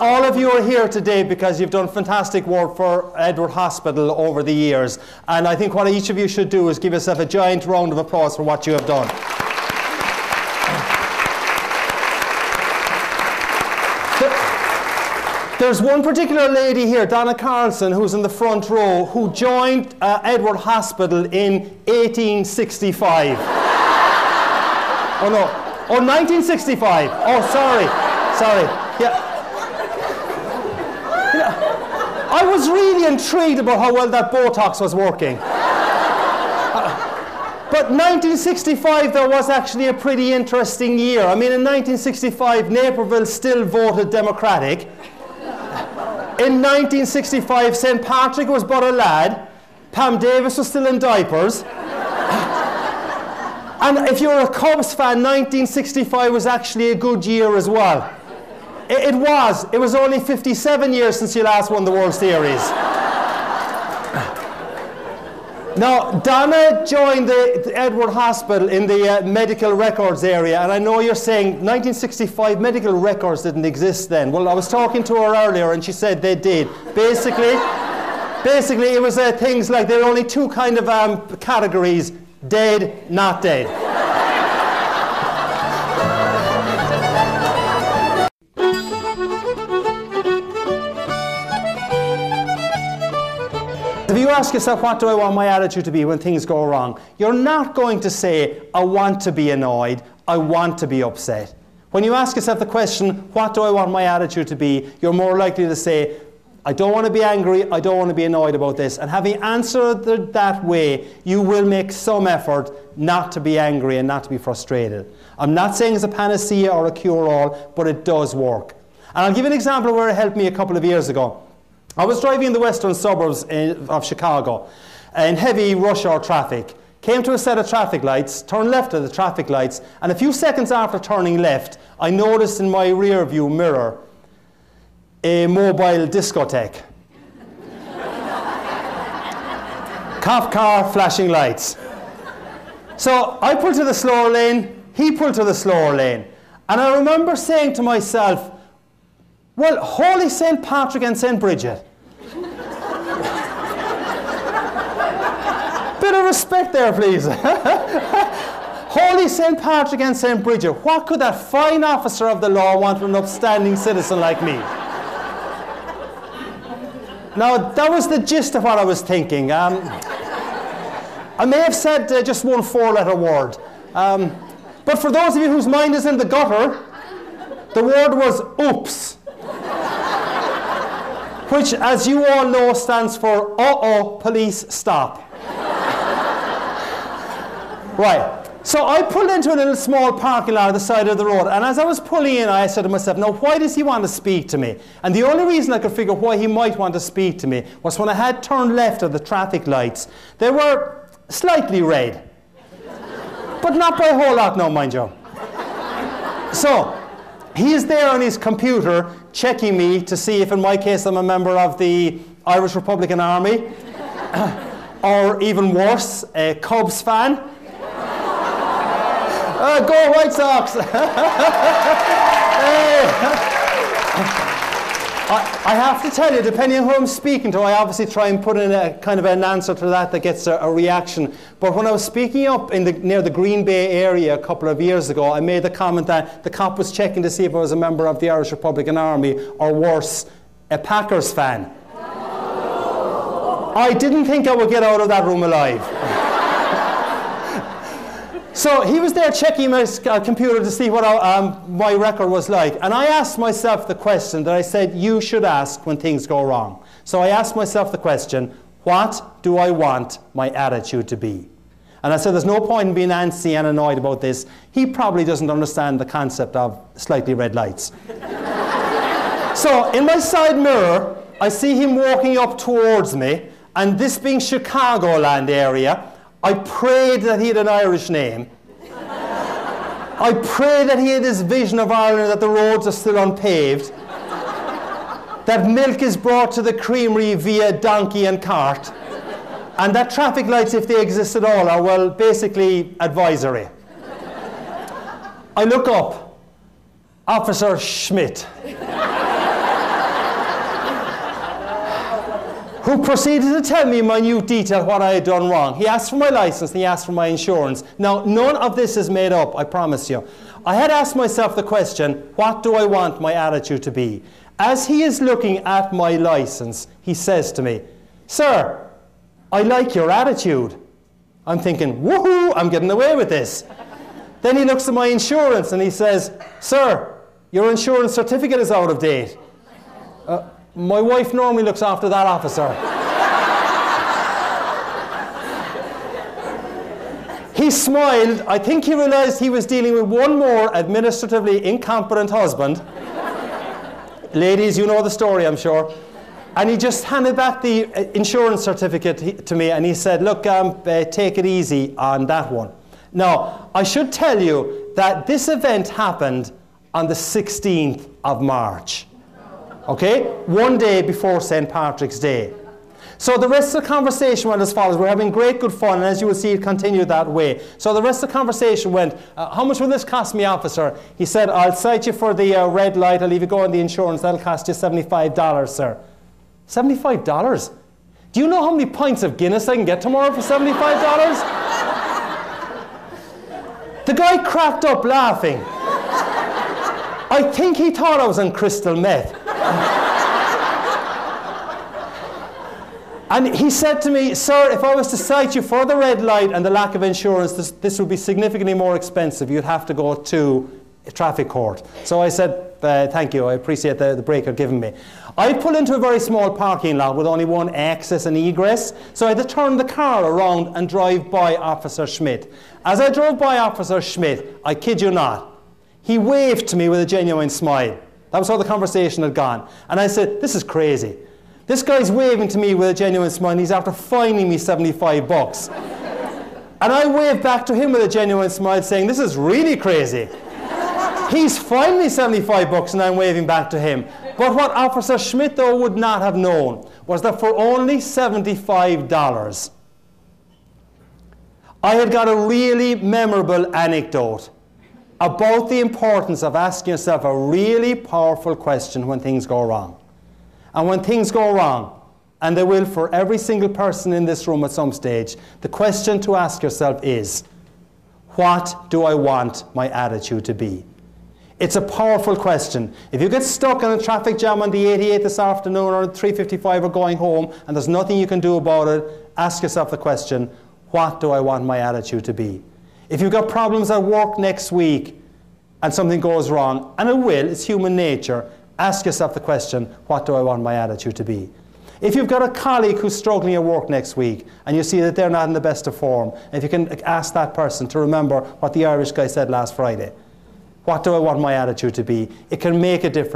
All of you are here today because you've done fantastic work for Edward Hospital over the years, and I think what each of you should do is give yourself a giant round of applause for what you have done. There's one particular lady here, Donna Carlson, who's in the front row, who joined Edward Hospital in 1865. Oh no, oh 1965, oh sorry, yeah. I was really intrigued about how well that Botox was working. But 1965, there was actually a pretty interesting year. I mean, in 1965, Naperville still voted Democratic. In 1965, St. Patrick was but a lad. Pam Davis was still in diapers. And if you're a Cubs fan, 1965 was actually a good year as well. It was. It was only 57 years since you last won the World Series. Now, Donna joined the Edward Hospital in the medical records area, and I know you're saying 1965 medical records didn't exist then. Well, I was talking to her earlier, and she said they did. Basically, it was things like there are only two kind of categories: dead, not dead. If you ask yourself, what do I want my attitude to be when things go wrong? You're not going to say, I want to be annoyed, I want to be upset. When you ask yourself the question, what do I want my attitude to be? You're more likely to say, I don't want to be angry, I don't want to be annoyed about this. And having answered that way, you will make some effort not to be angry and not to be frustrated. I'm not saying it's a panacea or a cure-all, but it does work. And I'll give an example where it helped me a couple of years ago. I was driving in the western suburbs of Chicago in heavy rush hour traffic, came to a set of traffic lights, turned left at the traffic lights, and a few seconds after turning left, I noticed in my rear view mirror a mobile discotheque. Cop car, flashing lights. So I pulled to the slower lane, he pulled to the slower lane, and I remember saying to myself, well, holy St. Patrick and St. Bridget. Bit of respect there, please. Holy St. Patrick and St. Bridget. What could that fine officer of the law want from an upstanding citizen like me? Now, that was the gist of what I was thinking. I may have said just one four-letter word. But for those of you whose mind is in the gutter, the word was oops, which, as you all know, stands for uh-oh, police, stop. Right, so I pulled into a little small parking lot on the side of the road, and as I was pulling in, I said to myself, now why does he want to speak to me? And the only reason I could figure why he might want to speak to me was when I had turned left at the traffic lights. They were slightly red, but not by a whole lot now, mind you. So he's there on his computer checking me to see if, in my case, I'm a member of the Irish Republican Army, or even worse, a Cubs fan. Go White Sox! I have to tell you, depending on who I'm speaking to, I obviously try and put in a kind of an answer to that gets a reaction. But when I was speaking up near the Green Bay area a couple of years ago, I made the comment that the cop was checking to see if I was a member of the Irish Republican Army, or worse, a Packers fan. Oh. I didn't think I would get out of that room alive. So he was there checking my computer to see what my record was like. And I asked myself the question that I said you should ask when things go wrong. So I asked myself the question, what do I want my attitude to be? And I said, there's no point in being antsy and annoyed about this. He probably doesn't understand the concept of slightly red lights. So in my side mirror, I see him walking up towards me. And this being Chicagoland area, I prayed that he had an Irish name. I prayed that he had this vision of Ireland, that the roads are still unpaved, that milk is brought to the creamery via donkey and cart, And that traffic lights, if they exist at all, are, well, basically advisory. I look up, Officer Schmidt, who proceeded to tell me in minute detail what I had done wrong. He asked for my license, and he asked for my insurance. Now, none of this is made up, I promise you. I had asked myself the question, what do I want my attitude to be? As he is looking at my license, he says to me, "Sir, I like your attitude." I'm thinking, woohoo, I'm getting away with this. Then he looks at my insurance and he says, "Sir, your insurance certificate is out of date." My wife normally looks after that, officer. He smiled. I think he realized he was dealing with one more administratively incompetent husband. Ladies, you know the story, I'm sure. And he just handed back the insurance certificate to me and he said, "Look, take it easy on that one." Now, I should tell you that this event happened on the 16th of March, okay? One day before St. Patrick's Day. So the rest of the conversation went as follows. We're having great good fun, and as you will see, it continued that way. So the rest of the conversation went, "How much will this cost me, officer?" He said, "I'll cite you for the red light. I'll leave you go on the insurance. That'll cost you $75, sir." $75? Do you know how many pints of Guinness I can get tomorrow for $75? The guy cracked up laughing. I think he thought I was on crystal meth. And he said to me, "Sir, if I was to cite you for the red light and the lack of insurance, this would be significantly more expensive. You'd have to go to a traffic court." So I said, "Thank you, I appreciate the break you're giving me." I pull into a very small parking lot with only one access and egress, so I had to turn the car around and drive by Officer Schmidt. As I drove by Officer Schmidt, I kid you not, he waved to me with a genuine smile. That was how the conversation had gone. And I said, "This is crazy. This guy's waving to me with a genuine smile, and he's after fining me $75. And I waved back to him with a genuine smile saying, "This is really crazy. He's fined me $75 and I'm waving back to him." But what Officer Schmidt, though, would not have known was that for only $75, I had got a really memorable anecdote about the importance of asking yourself a really powerful question when things go wrong. And when things go wrong, and they will for every single person in this room at some stage, the question to ask yourself is, what do I want my attitude to be? It's a powerful question. If you get stuck in a traffic jam on the 88 this afternoon or at 3:55 or going home and there's nothing you can do about it, ask yourself the question, what do I want my attitude to be? If you've got problems at work next week and something goes wrong, and it will, it's human nature, ask yourself the question, what do I want my attitude to be? If you've got a colleague who's struggling at work next week and you see that they're not in the best of form, if you can ask that person to remember what the Irish guy said last Friday, what do I want my attitude to be? It can make a difference.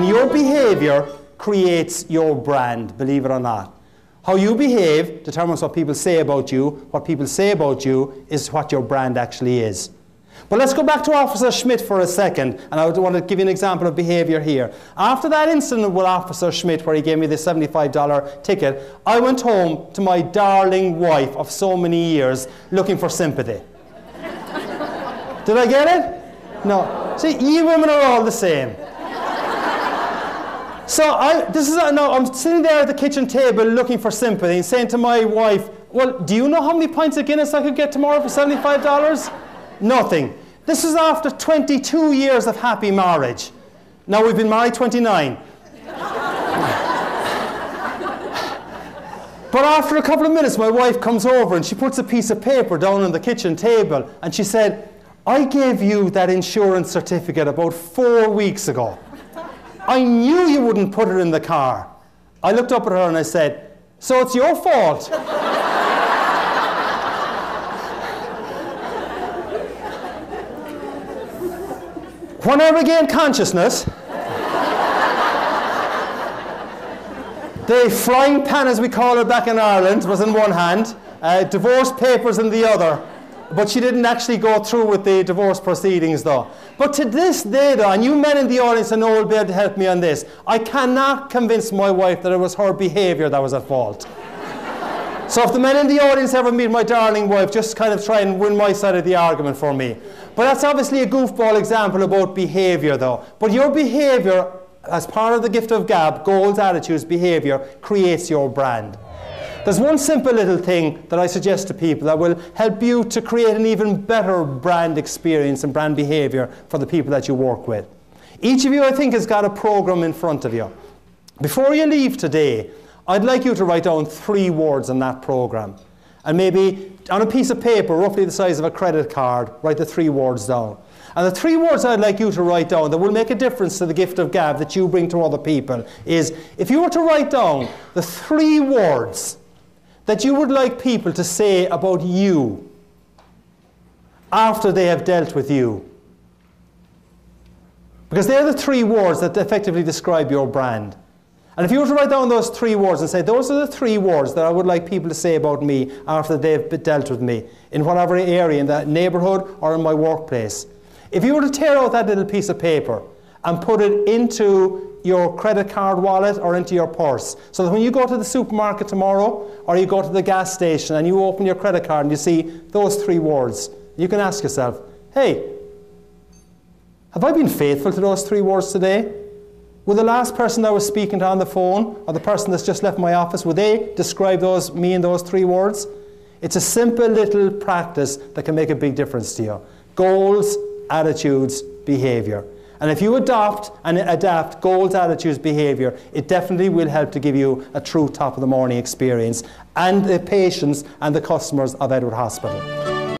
Your behavior creates your brand, believe it or not. How you behave determines what people say about you. What people say about you is what your brand actually is. But let's go back to Officer Schmidt for a second, and I want to give you an example of behavior here. After that incident with Officer Schmidt, where he gave me the $75 ticket, I went home to my darling wife of so many years looking for sympathy. Did I get it? No. See, ye women are all the same. So I'm sitting there at the kitchen table looking for sympathy and saying to my wife, "Well, do you know how many pints of Guinness I could get tomorrow for $75? Nothing. This is after 22 years of happy marriage. Now we've been married 29. But after a couple of minutes, my wife comes over and she puts a piece of paper down on the kitchen table and she said, "I gave you that insurance certificate about 4 weeks ago. I knew you wouldn't put it in the car." I looked up at her and I said, "So it's your fault." When I regained consciousness, the frying pan, as we call it back in Ireland, was in one hand, divorce papers in the other, But she didn't actually go through with the divorce proceedings, though. But to this day, though, and you men in the audience and Noel will be able to help me on this, I cannot convince my wife that it was her behaviour that was at fault. So if the men in the audience ever meet my darling wife, just kind of try and win my side of the argument for me. But that's obviously a goofball example about behaviour, though. But your behaviour, as part of the gift of GAB, goals, attitudes, behaviour, creates your brand. There's one simple little thing that I suggest to people that will help you to create an even better brand experience and brand behaviour for the people that you work with. Each of you, I think, has got a programme in front of you. Before you leave today, I'd like you to write down 3 words in that programme. And maybe on a piece of paper, roughly the size of a credit card, write the 3 words down. And the 3 words I'd like you to write down that will make a difference to the gift of GAB that you bring to other people is, if you were to write down the 3 words that you would like people to say about you after they have dealt with you. Because they're the 3 words that effectively describe your brand. And if you were to write down those 3 words and say, those are the 3 words that I would like people to say about me after they've dealt with me, in whatever area, in that neighbourhood or in my workplace. If you were to tear out that little piece of paper and put it into your credit card wallet or into your purse, so that when you go to the supermarket tomorrow or you go to the gas station and you open your credit card and you see those 3 words, you can ask yourself, hey, have I been faithful to those 3 words today? Would the last person I was speaking to on the phone or the person that's just left my office, would they describe me in those 3 words? It's a simple little practice that can make a big difference to you. Goals, attitudes, behaviour. And if you adopt and adapt goals, attitudes, behaviour, it definitely will help to give you a true top-of-the-morning experience and the patients and the customers of Edward Hospital.